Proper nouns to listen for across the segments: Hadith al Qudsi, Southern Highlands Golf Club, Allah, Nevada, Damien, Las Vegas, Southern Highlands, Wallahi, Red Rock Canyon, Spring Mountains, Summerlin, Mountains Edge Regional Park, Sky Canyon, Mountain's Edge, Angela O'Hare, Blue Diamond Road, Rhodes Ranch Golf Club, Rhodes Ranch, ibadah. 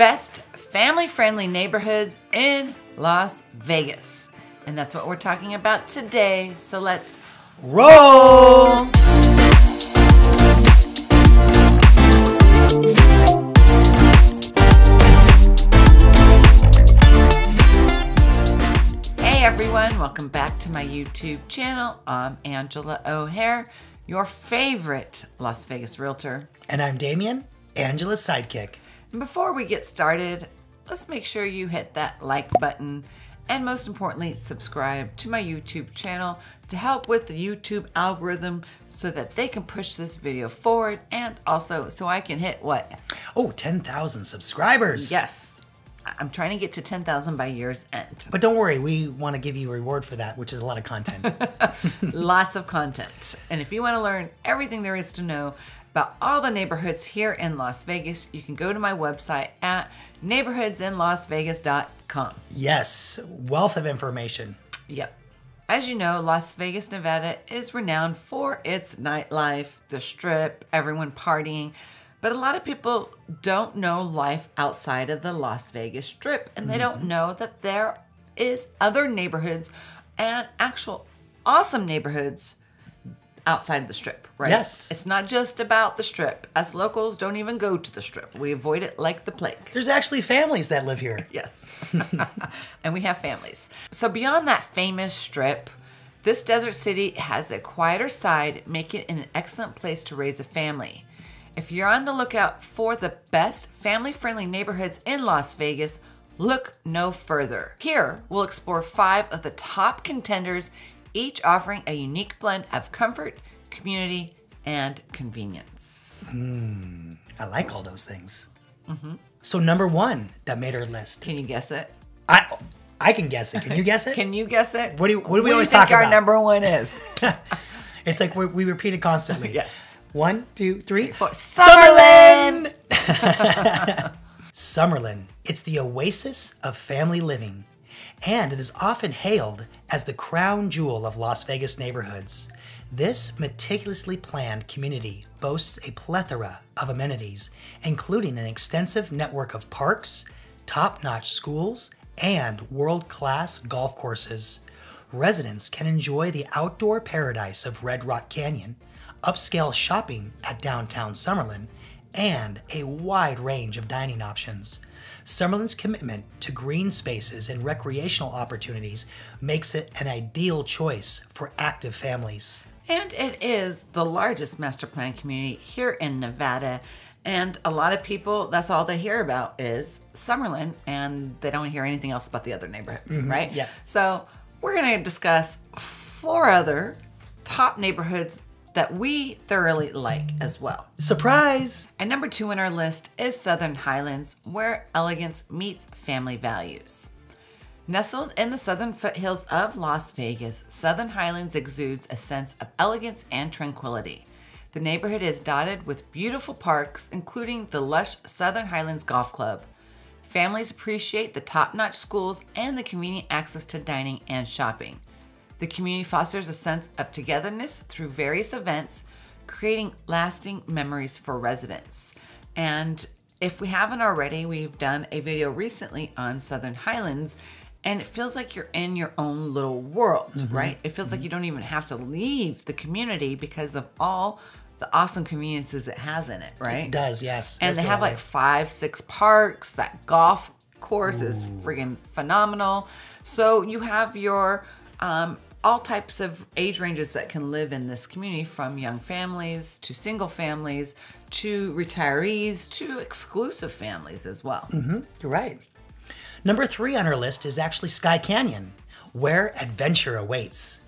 best family-friendly neighborhoods in Las Vegas. And that's what we're talking about today. So let's roll! Hey everyone, welcome back to my YouTube channel. I'm Angela O'Hare, your favorite Las Vegas realtor. And I'm Damien, Angela's sidekick. And before we get started, let's make sure you hit that like button and most importantly, subscribe to my YouTube channel to help with the YouTube algorithm so that they can push this video forward and also so I can hit what? Oh, 10,000 subscribers. Yes, I'm trying to get to 10,000 by year's end. But don't worry, we want to give you a reward for that, which is a lot of content. Lots of content. And if you want to learn everything there is to know about all the neighborhoods here in Las Vegas, you can go to my website at neighborhoodsinlasvegas.com. Yes, wealth of information. Yep. As you know, Las Vegas, Nevada is renowned for its nightlife, the strip, everyone partying, but a lot of people don't know life outside of the Las Vegas strip, and they don't know that there is other neighborhoods and actual awesome neighborhoods outside of the strip, right? Yes. It's not just about the strip. Us locals don't even go to the strip. We avoid it like the plague. There's actually families that live here. Yes. And we have families. So beyond that famous strip, this desert city has a quieter side, making it an excellent place to raise a family. If you're on the lookout for the best family-friendly neighborhoods in Las Vegas, look no further. Here, we'll explore 5 of the top contenders, each offering a unique blend of comfort, community, and convenience. I like all those things. So number 1 that made our list. Can you guess it? I can guess it. Can you guess it? Can you guess it? What do we always talk about? Our number 1 is. It's like we repeat it constantly. Yes. 1, 2, 3, 4. Summerlin. Summerlin. It's the oasis of family living, and it is often hailed as the crown jewel of Las Vegas neighborhoods. This meticulously planned community boasts a plethora of amenities, including an extensive network of parks, top-notch schools, and world-class golf courses. Residents can enjoy the outdoor paradise of Red Rock Canyon, upscale shopping at downtown Summerlin, and a wide range of dining options. Summerlin's commitment to green spaces and recreational opportunities makes it an ideal choice for active families. And it is the largest master plan community here in Nevada. And a lot of people, that's all they hear about is Summerlin, and they don't hear anything else about the other neighborhoods, right? Yeah. So we're going to discuss 4 other top neighborhoods that we thoroughly like as well. Surprise! And number 2 on our list is Southern Highlands, where elegance meets family values. Nestled in the southern foothills of Las Vegas, Southern Highlands exudes a sense of elegance and tranquility. The neighborhood is dotted with beautiful parks, including the lush Southern Highlands Golf Club. Families appreciate the top-notch schools and the convenient access to dining and shopping. The community fosters a sense of togetherness through various events, creating lasting memories for residents. And if we haven't already, we've done a video recently on Southern Highlands, and it feels like you're in your own little world, right? It feels like you don't even have to leave the community because of all the awesome conveniences it has in it, right? It does, yes. And they have like 5, 6 parks. That golf course is friggin' phenomenal. So you have your all types of age ranges that can live in this community, from young families to single families to retirees to exclusive families as well. You're right. Number 3 on our list is actually Sky Canyon, where adventure awaits.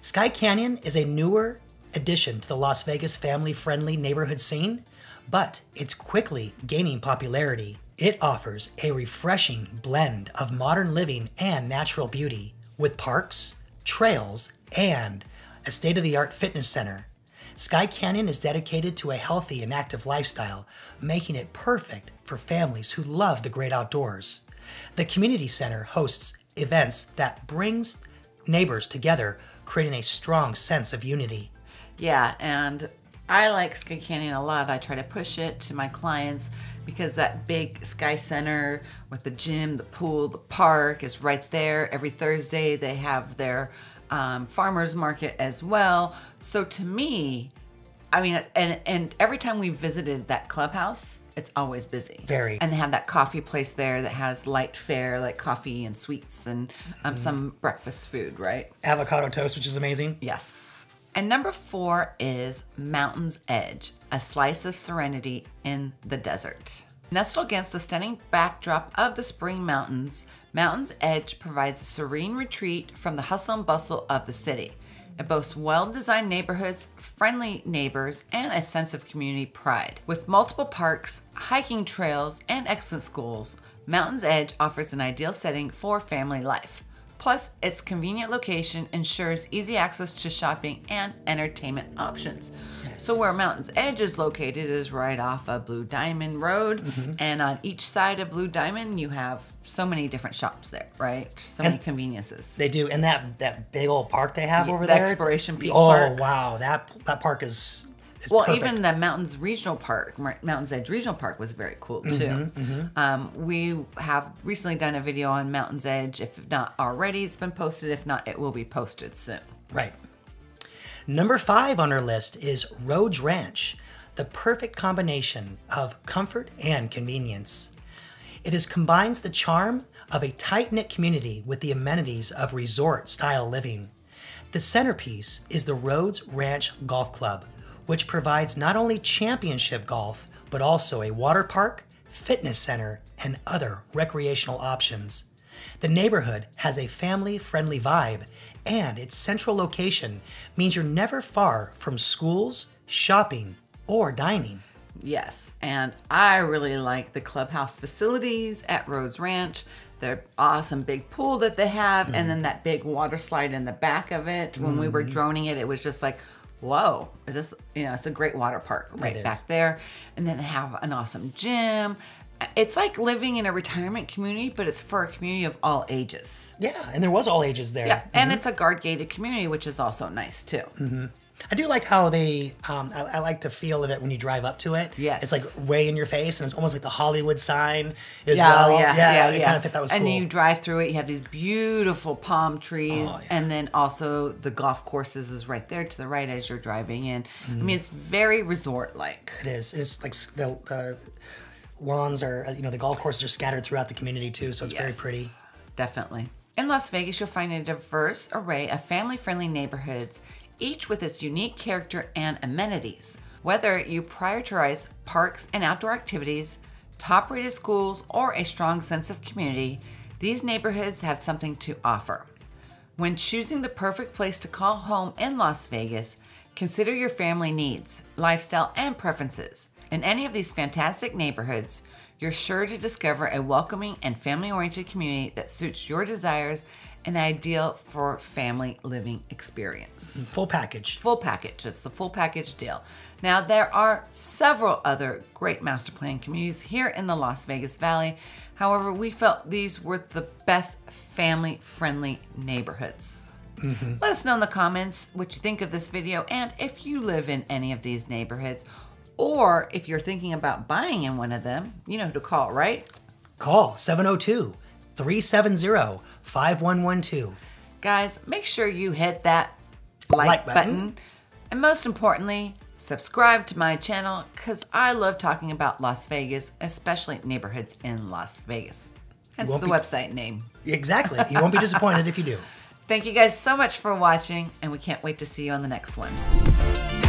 Sky Canyon is a newer addition to the Las Vegas family-friendly neighborhood scene, but it's quickly gaining popularity. It offers a refreshing blend of modern living and natural beauty, with parks, trails, and a state-of-the-art fitness center. Sky Canyon is dedicated to a healthy and active lifestyle, making it perfect for families who love the great outdoors. The community center hosts events that brings neighbors together, creating a strong sense of unity. Yeah, and I like Sky Canyon a lot. I try to push it to my clients because that big Sky Center with the gym, the pool, the park is right there. Every Thursday they have their farmers market as well. So to me, I mean, and every time we visited that clubhouse, it's always busy. Very. And they have that coffee place there that has light fare, like coffee and sweets and some breakfast food, right? Avocado toast, which is amazing. Yes. And number 4 is Mountain's Edge, a slice of serenity in the desert. Nestled against the stunning backdrop of the Spring Mountains, Mountain's Edge provides a serene retreat from the hustle and bustle of the city. It boasts well-designed neighborhoods, friendly neighbors, and a sense of community pride. With multiple parks, hiking trails, and excellent schools, Mountain's Edge offers an ideal setting for family life. Plus, its convenient location ensures easy access to shopping and entertainment options. Yes. So where Mountain's Edge is located is right off of Blue Diamond Road. And on each side of Blue Diamond, you have so many different shops there, right? So many conveniences. They do. And that big old park they have over there. The Exploration Peak Park. Oh, wow. That park is... Well, perfect. Even the Mountains Edge Regional Park was very cool too. We have recently done a video on Mountains Edge. If not already, it's been posted. If not, it will be posted soon. Right. Number 5 on our list is Rhodes Ranch, the perfect combination of comfort and convenience. It combines the charm of a tight-knit community with the amenities of resort-style living. The centerpiece is the Rhodes Ranch Golf Club, which provides not only championship golf, but also a water park, fitness center, and other recreational options. The neighborhood has a family-friendly vibe, and its central location means you're never far from schools, shopping, or dining. Yes, and I really like the clubhouse facilities at Rhodes Ranch. Their awesome big pool that they have, and then that big water slide in the back of it. When we were droning it, it was just like, whoa, is this, you know, it's a great water park right back there. And then they have an awesome gym. It's like living in a retirement community, but it's for a community of all ages. Yeah, and there was all ages there. Yeah, and it's a guard-gated community, which is also nice too. I do like how they, I like the feel of it when you drive up to it. Yes. It's like way in your face, and it's almost like the Hollywood sign as well. Yeah. I kind of think that was cool. And then you drive through it, you have these beautiful palm trees, and then also the golf courses is right there to the right as you're driving in. I mean, it's very resort-like. It is. It's like the lawns are, you know, the golf courses are scattered throughout the community too, so it's very pretty. Definitely. In Las Vegas, you'll find a diverse array of family-friendly neighborhoods, each with its unique character and amenities. Whether you prioritize parks and outdoor activities, top-rated schools, or a strong sense of community, these neighborhoods have something to offer. When choosing the perfect place to call home in Las Vegas, consider your family needs, lifestyle, and preferences. In any of these fantastic neighborhoods, you're sure to discover a welcoming and family-oriented community that suits your desires and ideal for family living experience. Full package. Full package. It's the full package deal. Now, there are several other great master plan communities here in the Las Vegas Valley. However, we felt these were the best family-friendly neighborhoods. Let us know in the comments what you think of this video and if you live in any of these neighborhoods, or if you're thinking about buying in one of them, you know who to call, right? Call 702-370-5112. Guys, make sure you hit that like button. And most importantly, subscribe to my channel because I love talking about Las Vegas, especially neighborhoods in Las Vegas. That's the website name. Exactly. You won't be disappointed if you do. Thank you guys so much for watching, and we can't wait to see you on the next one.